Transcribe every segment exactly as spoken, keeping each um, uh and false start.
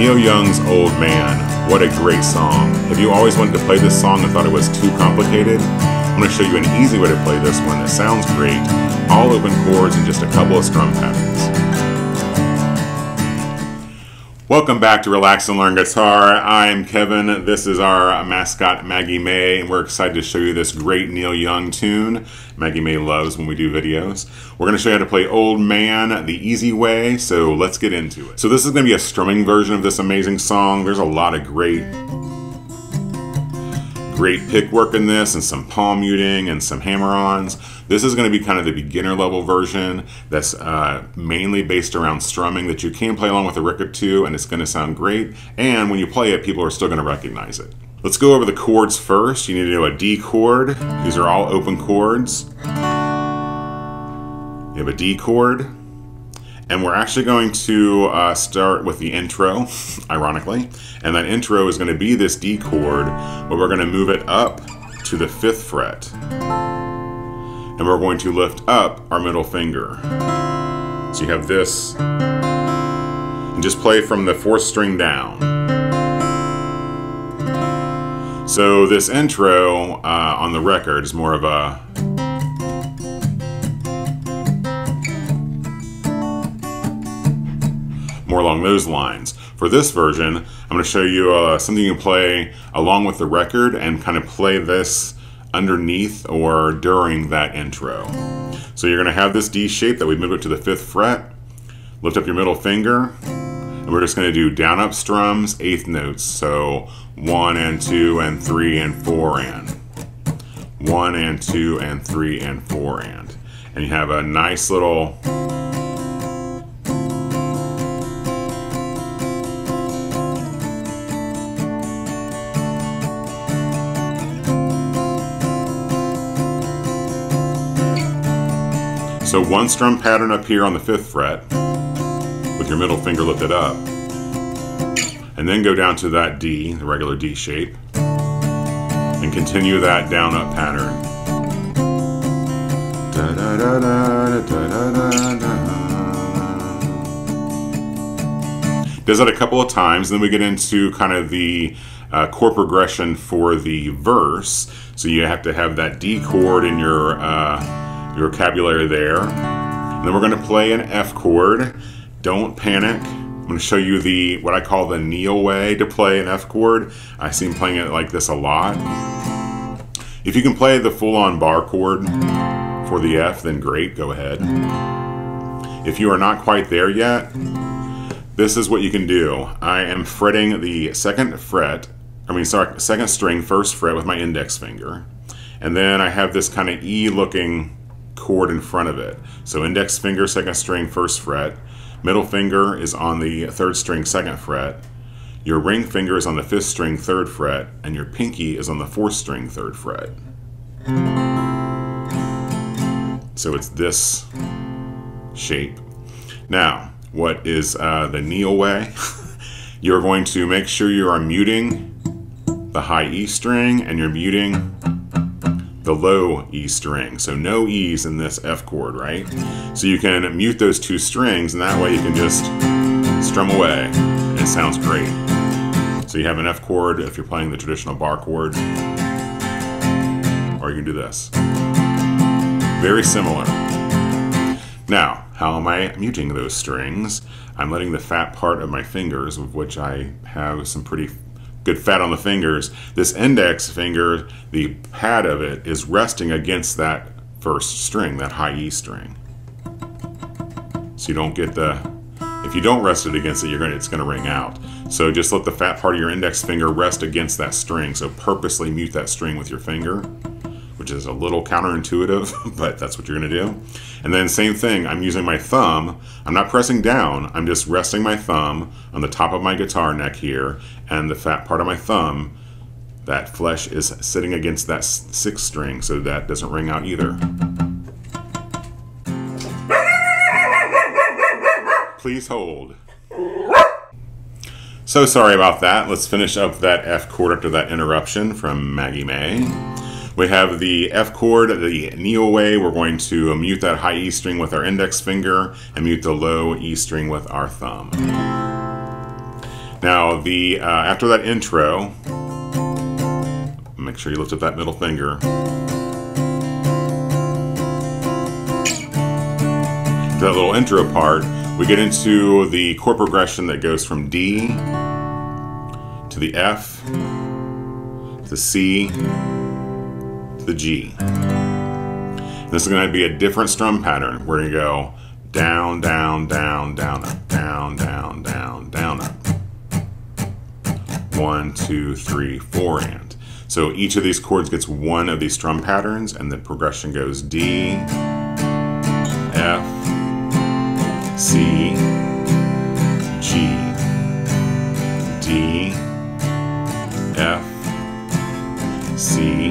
Neil Young's Old Man. What a great song. If you always wanted to play this song and thought it was too complicated, I'm going to show you an easy way to play this one that sounds great. All open chords and just a couple of strum patterns. Welcome back to Relax and Learn Guitar. I'm Kevin. This is our mascot Maggie Mae, and we're excited to show you this great Neil Young tune. Maggie Mae loves when we do videos. We're going to show you how to play Old Man the easy way, so let's get into it. So this is going to be a strumming version of this amazing song. There's a lot of great Great pick work in this, and some palm muting and some hammer-ons. This is going to be kind of the beginner level version that's uh, mainly based around strumming that you can play along with a record to, and it's going to sound great. And when you play it, people are still going to recognize it. Let's go over the chords first. You need to do a D chord. These are all open chords. You have a D chord. And we're actually going to uh, start with the intro, ironically. And that intro is going to be this D chord, but we're going to move it up to the fifth fret. And we're going to lift up our middle finger. So you have this. And just play from the fourth string down. So this intro uh, on the record is more of a... more along those lines. For this version, I'm going to show you uh, something you can play along with the record and kind of play this underneath or during that intro. So you're going to have this D shape that we move it to the fifth fret, lift up your middle finger, and we're just going to do down up strums, eighth notes. So one and two and three and four and. One and two and three and four and. And you have a nice little So one strum pattern up here on the fifth fret with your middle finger lifted up, and then go down to that D, the regular D shape, and continue that down up pattern. Da, da, da, da, da, da, da, da. Does that a couple of times, and then we get into kind of the Uh, chord progression for the verse. So you have to have that D chord in your uh, your vocabulary there. And then we're going to play an F chord. Don't panic. I'm going to show you the what I call the Neil way to play an F chord. I see him playing it like this a lot. If you can play the full-on bar chord for the F, then great, go ahead. If you are not quite there yet, this is what you can do. I am fretting the second fret, I mean, sorry, second string, first fret with my index finger. And then I have this kind of E-looking chord in front of it. So index finger, second string, first fret. Middle finger is on the third string, second fret. Your ring finger is on the fifth string, third fret. And your pinky is on the fourth string, third fret. So it's this shape. Now, what is uh, the Neil way? You're going to make sure you are muting the high E string, and you're muting the low E string. So no E's in this F chord, right? So you can mute those two strings, and that way you can just strum away, and it sounds great. So you have an F chord if you're playing the traditional bar chord, or you can do this. Very similar. Now, how am I muting those strings? I'm letting the fat part of my fingers, of which I have some pretty good fat on the fingers, this index finger, the pad of it is resting against that first string, that high E string. So you don't get the, if you don't rest it against it, you're gonna, it's gonna ring out. So just let the fat part of your index finger rest against that string. So purposely mute that string with your finger, which is a little counterintuitive, but that's what you're gonna do. And then same thing, I'm using my thumb. I'm not pressing down, I'm just resting my thumb on the top of my guitar neck here, and the fat part of my thumb, that flesh is sitting against that sixth string, so that doesn't ring out either. Please hold. So sorry about that. Let's finish up that F chord after that interruption from Maggie Mae. We have the F chord, the Neil way. We're going to mute that high E string with our index finger and mute the low E string with our thumb. Now the uh, after that intro, make sure you lift up that middle finger. After that little intro part, we get into the chord progression that goes from D to the F to the C to the G. This is going to be a different strum pattern. We're going to go down, down, down, down, up, down, down, down, down, up. One, two, three, four, and. So each of these chords gets one of these strum patterns, and the progression goes D, F, C, G, D, F, C,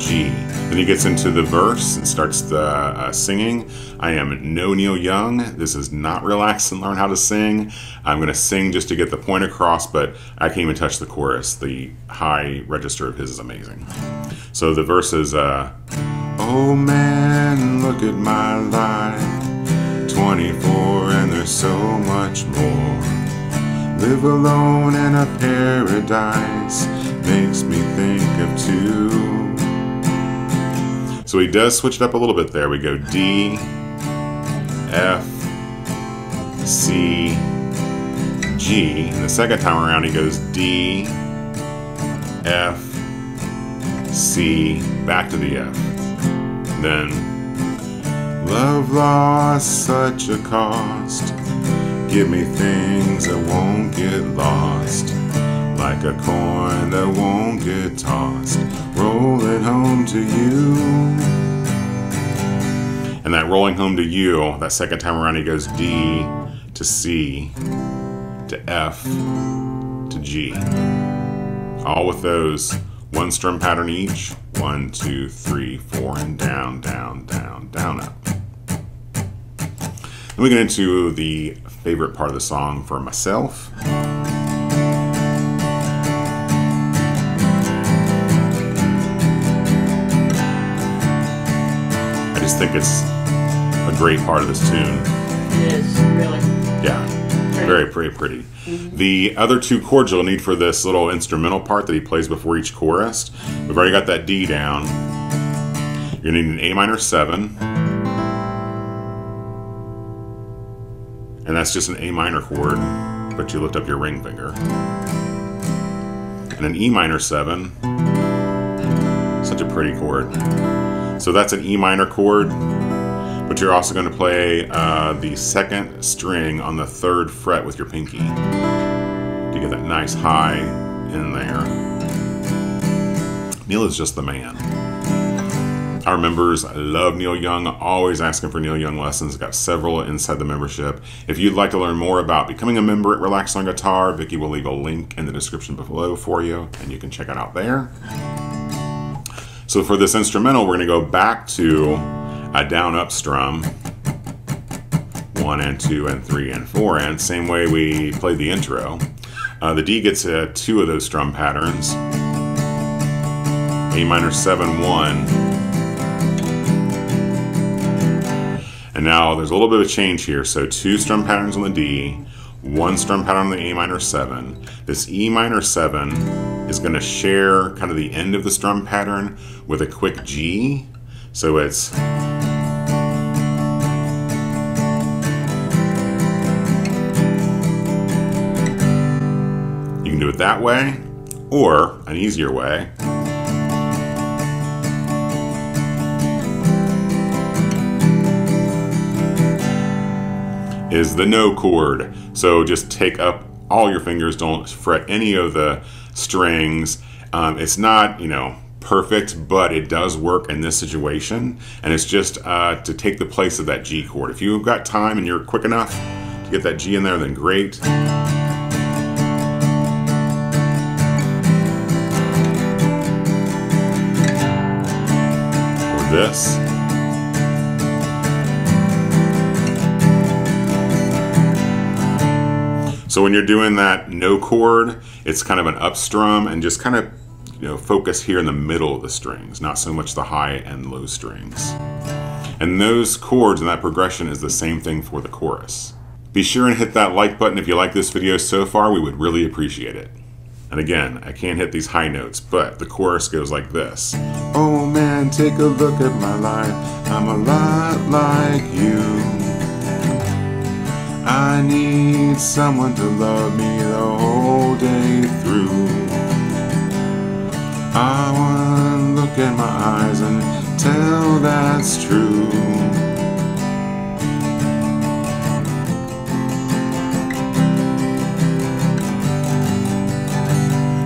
G. Then he gets into the verse and starts the uh, singing. I am no Neil Young. This is not relax and learn how to sing. I'm going to sing just to get the point across, but I can't even touch the chorus. The high register of his is amazing. So the verse is, uh, oh man, look at my life. twenty-four and there's so much more. Live alone in a paradise. Makes me think of two. So he does switch it up a little bit there. We go D, F, C, G. And the second time around he goes D, F, C, back to the F. And then, love lost such a cost. Give me things that won't get lost. Like a coin that won't get tossed. Roll it home to you. And that rolling home to you, that second time around he goes D to C to F to G. All with those one strum pattern each. One, two, three, four, and down, down, down, down, up. Then we get into the favorite part of the song for myself. I just think it's a great part of this tune. It is, really. Yeah, pretty. very, pretty, pretty. Mm-hmm. The other two chords you'll need for this little instrumental part that he plays before each chorus. We've already got that D down. You're going to need an A minor seven. And that's just an A minor chord, but you lift up your ring finger. And an E minor seven. Such a pretty chord. So that's an E minor chord, but you're also going to play uh, the second string on the third fret with your pinky to get that nice high in there. Neil is just the man. Our members love Neil Young, always asking for Neil Young lessons. Got several inside the membership. If you'd like to learn more about becoming a member at Relax on Guitar, Vicki will leave a link in the description below for you, and you can check it out there. So for this instrumental, we're going to go back to a down-up strum. One and two and three and four and. Same way we played the intro. Uh, the D gets uh, two of those strum patterns. A minor seven, one. And now there's a little bit of change here. So two strum patterns on the D, one strum pattern on the A minor seven. This E minor seven is going to share kind of the end of the strum pattern with a quick G. So it's you can do it that way, or an easier way. Is the no chord. So just take up all your fingers, don't fret any of the strings. Um, it's not, you know, perfect, but it does work in this situation. And it's just uh, to take the place of that G chord. If you've got time and you're quick enough to get that G in there, then great. Or this. So when you're doing that no chord, it's kind of an up strum and just kind of, you know, focus here in the middle of the strings, not so much the high and low strings. And those chords and that progression is the same thing for the chorus. Be sure and hit that like button if you like this video so far. We would really appreciate it. And again, I can't hit these high notes, but the chorus goes like this. Oh man, take a look at my life. I'm a lot like you. I need someone to love me the whole day through. I wanna look in my eyes and tell that's true.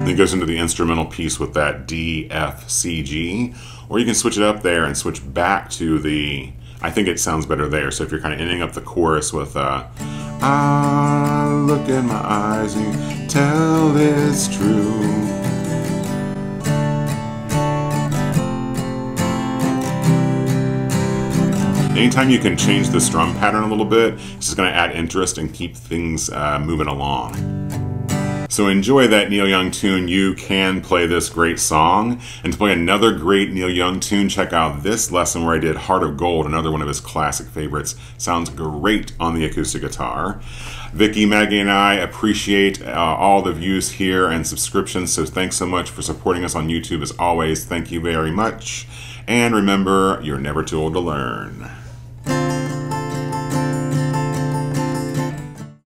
It goes into the instrumental piece with that D, F, C, G, or you can switch it up there and switch back to the, I think it sounds better there. So if you're kind of ending up the chorus with uh, I look in my eyes and you tell it's true. Anytime you can change the strum pattern a little bit, it's just going to add interest and keep things uh, moving along. So enjoy that Neil Young tune, You Can Play This Great Song. And to play another great Neil Young tune, check out this lesson where I did Heart of Gold, another one of his classic favorites. Sounds great on the acoustic guitar. Vicky, Maggie, and I appreciate uh, all the views here and subscriptions, so thanks so much for supporting us on YouTube as always. Thank you very much. And remember, you're never too old to learn.